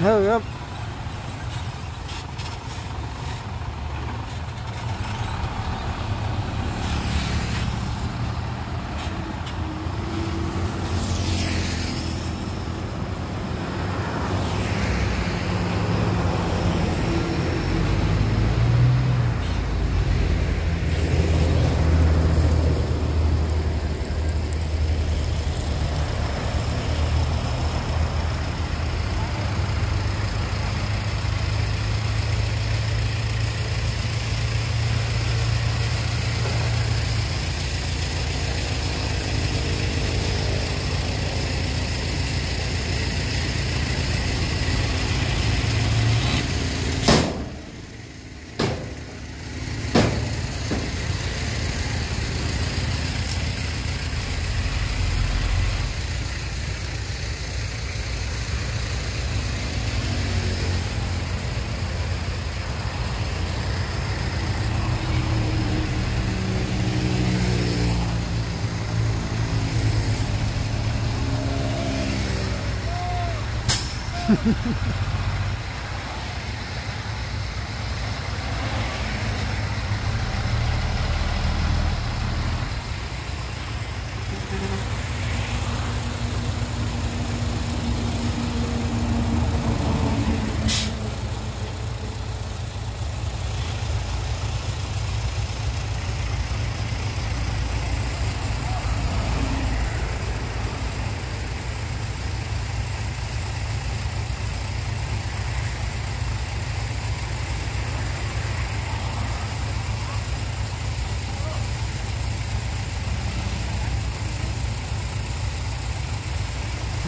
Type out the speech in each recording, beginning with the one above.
Hurry up.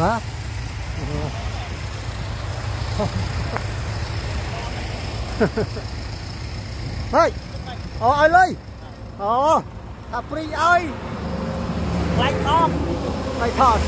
Hả? Đây. Ai ơi. Thà Pri ơi. Lạnh không? Mày thọt.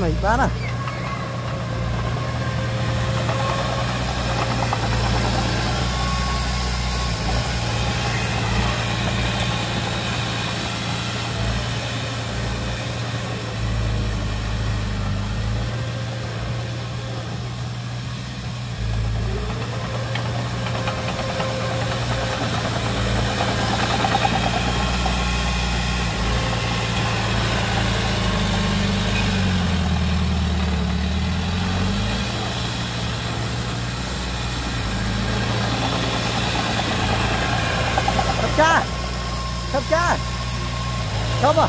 Maibana. Khắp ca khắp à.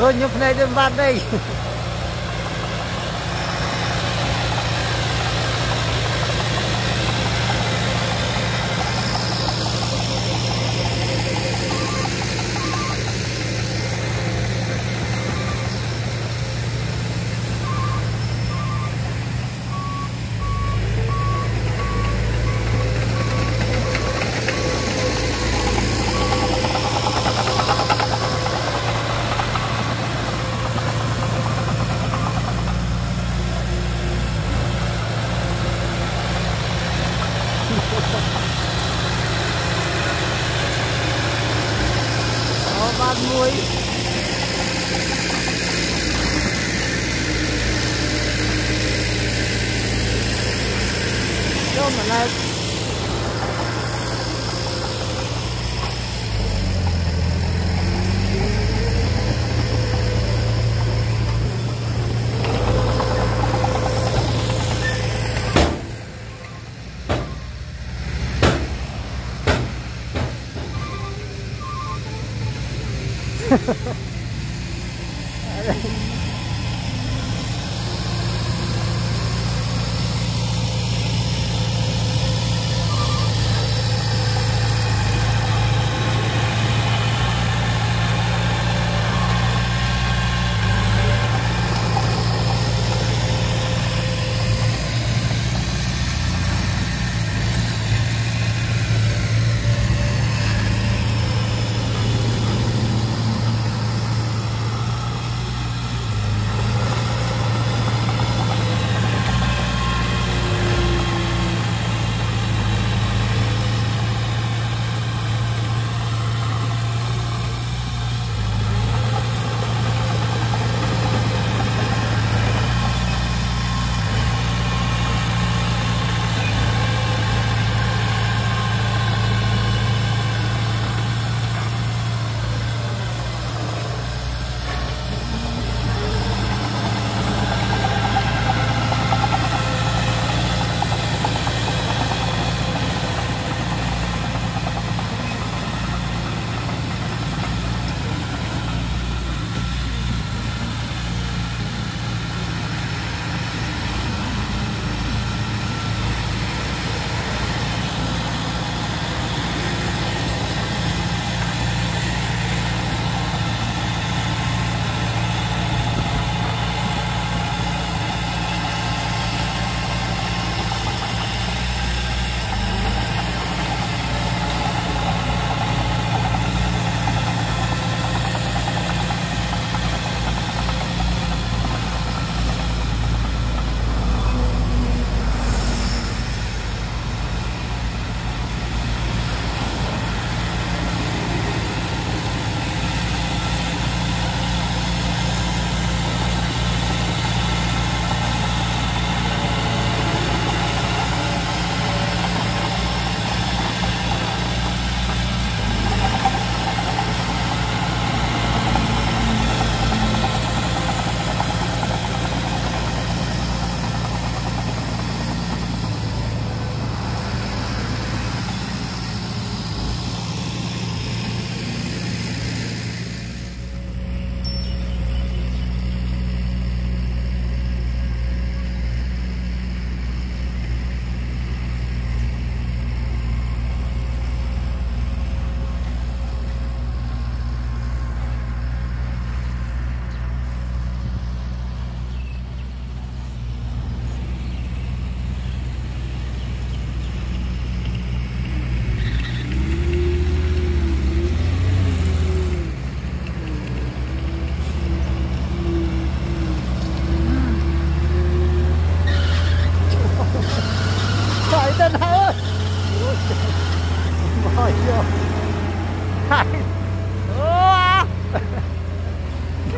Rồi nhập này đêm vạt đây.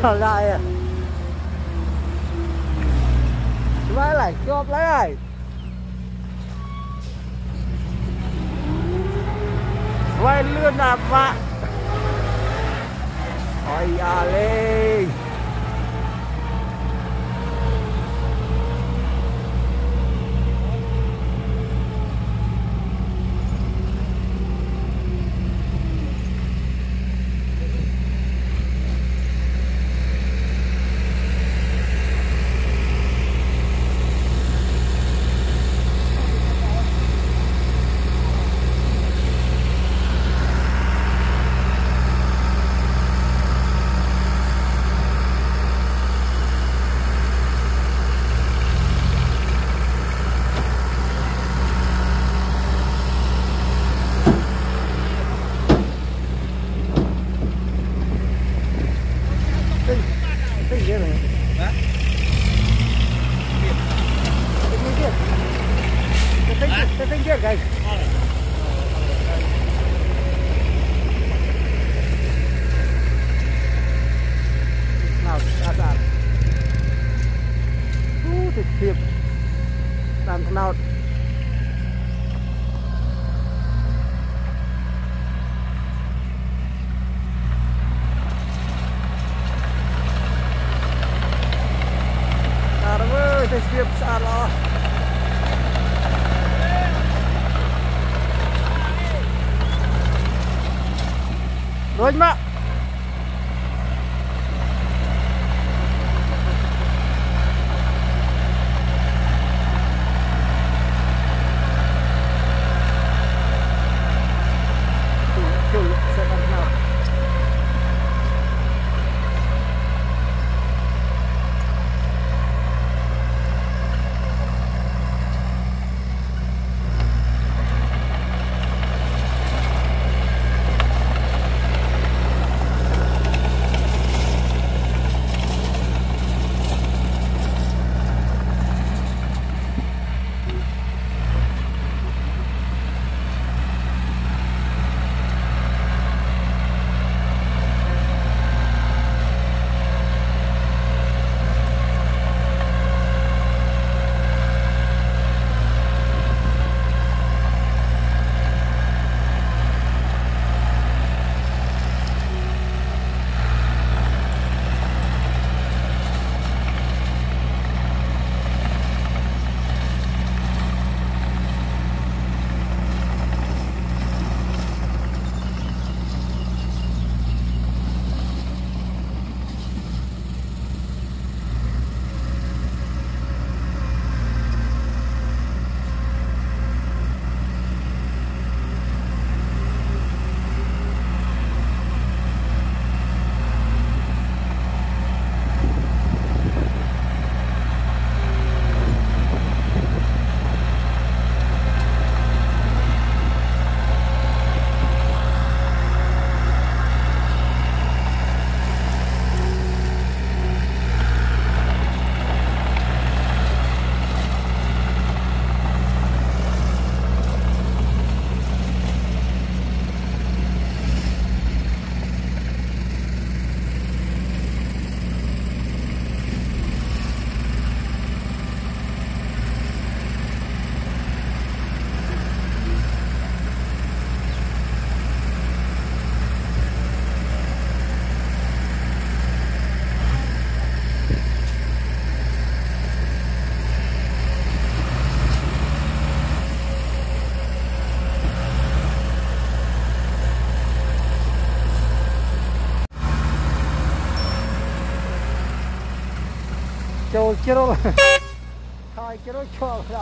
Thằng này à, máy này chóp lấy này. Quay lươn đạp vạ. Ôi da lê. Rồi mà chol chol hai chol chol ra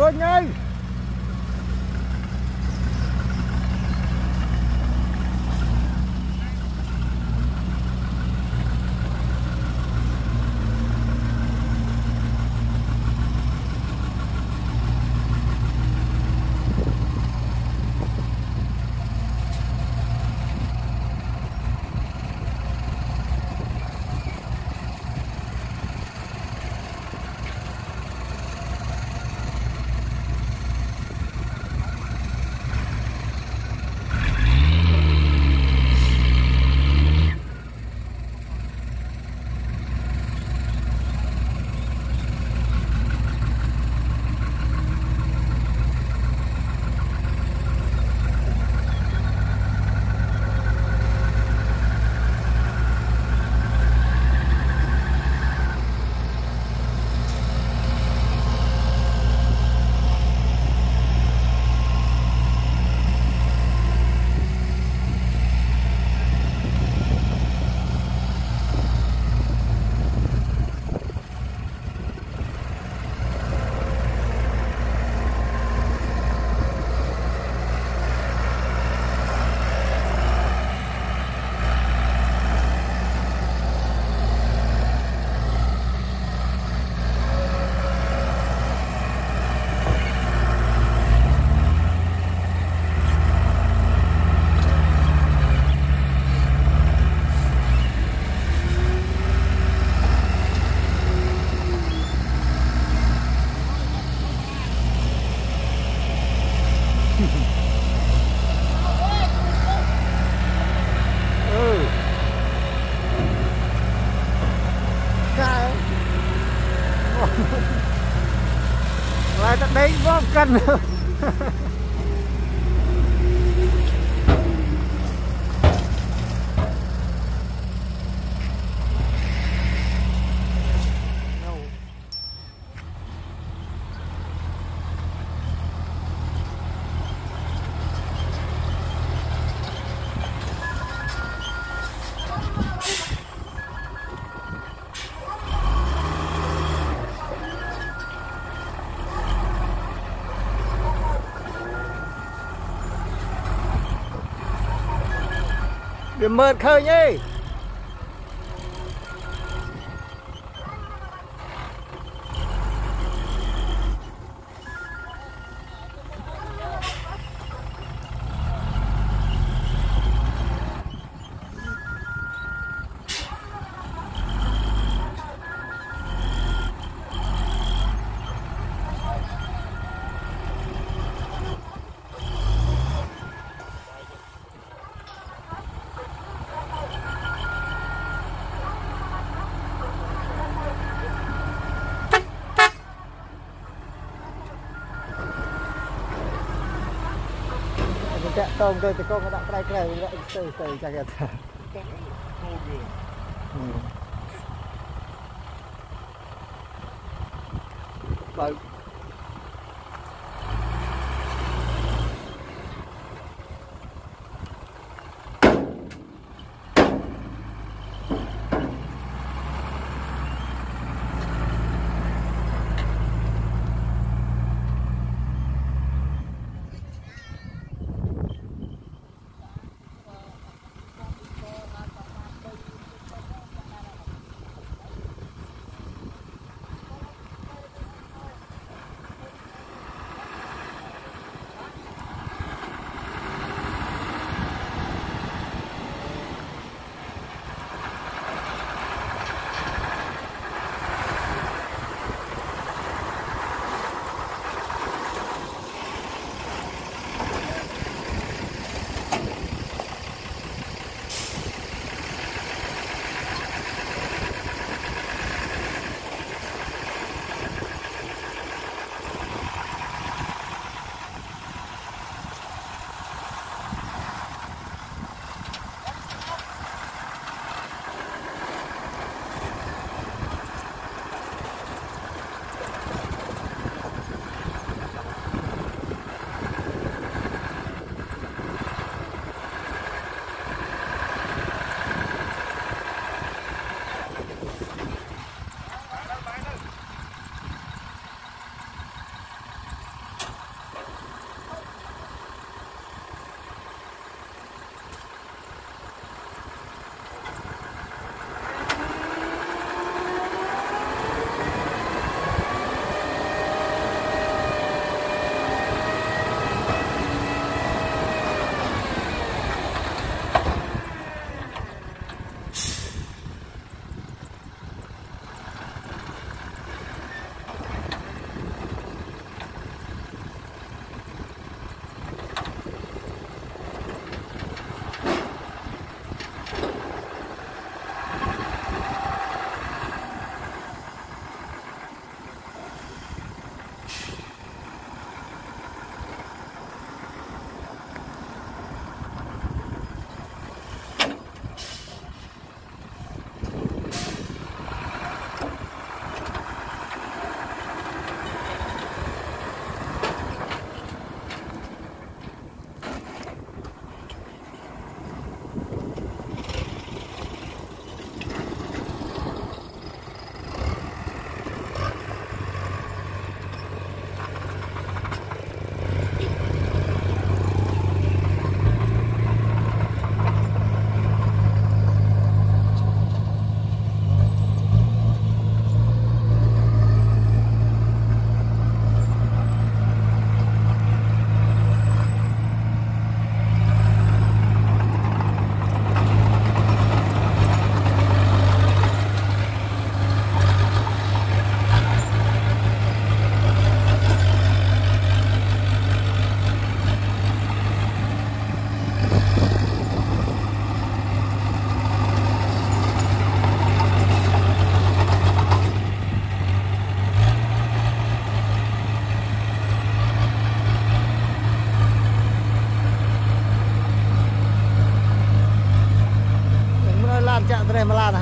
Vinh ơi. Lại tận đấy có một cân nữa. Điểm mượn khơi nhé. Tôm tôi thì con đã cái này lại từ chặt hết. Rồi.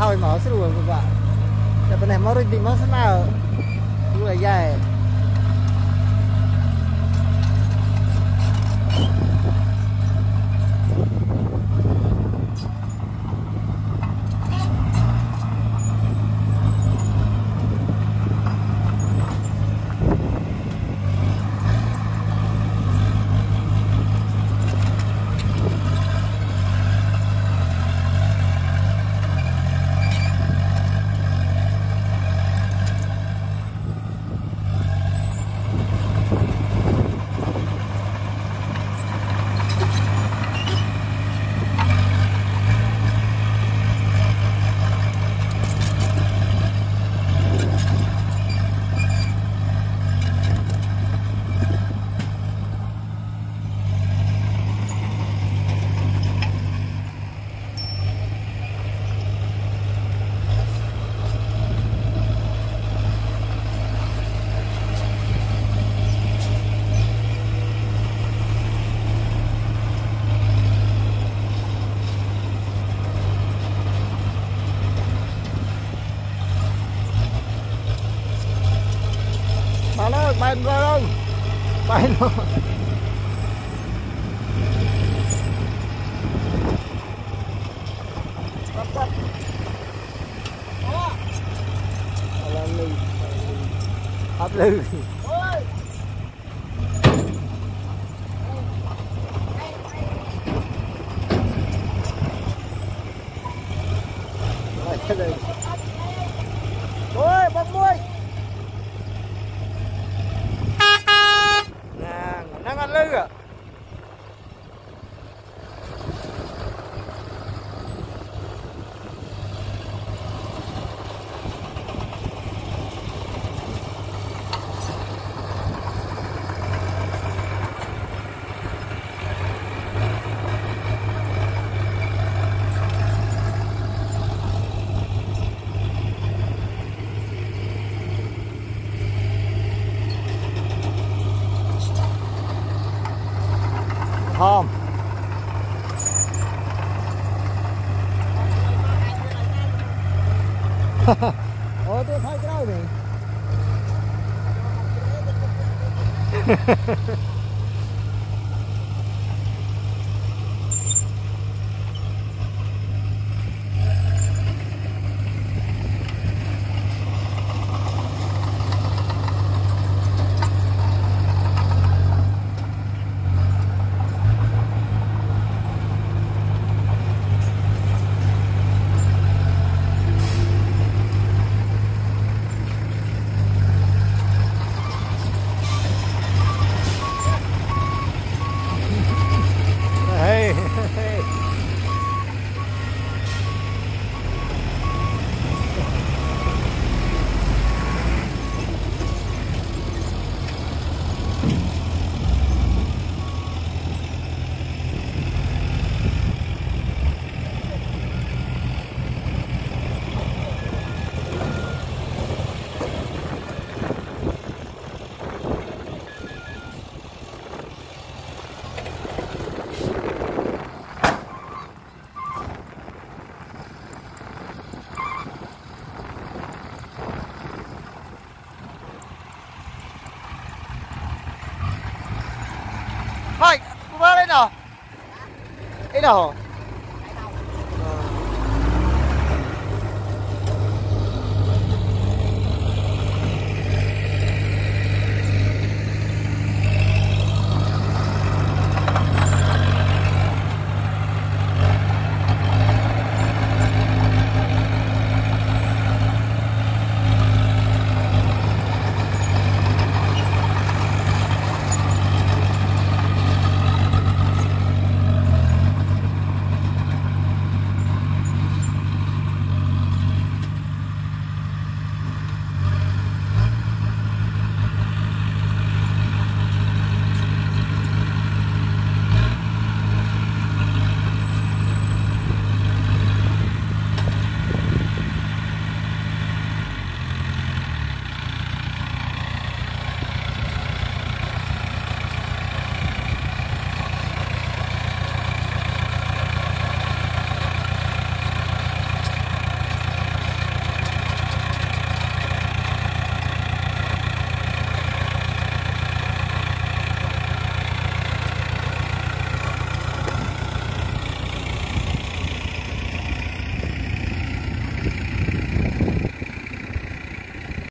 ហើយមកស្រួលបាទតែប៉ុណ្ណេះមករួចតិចមកស្នើព្រោះអាយ៉ែBye Lord. Up lư ôi bông muối lư à. Home. Ôi tôi thấy cái đâu này. Thôi, cô bác lên nào. Ê nào.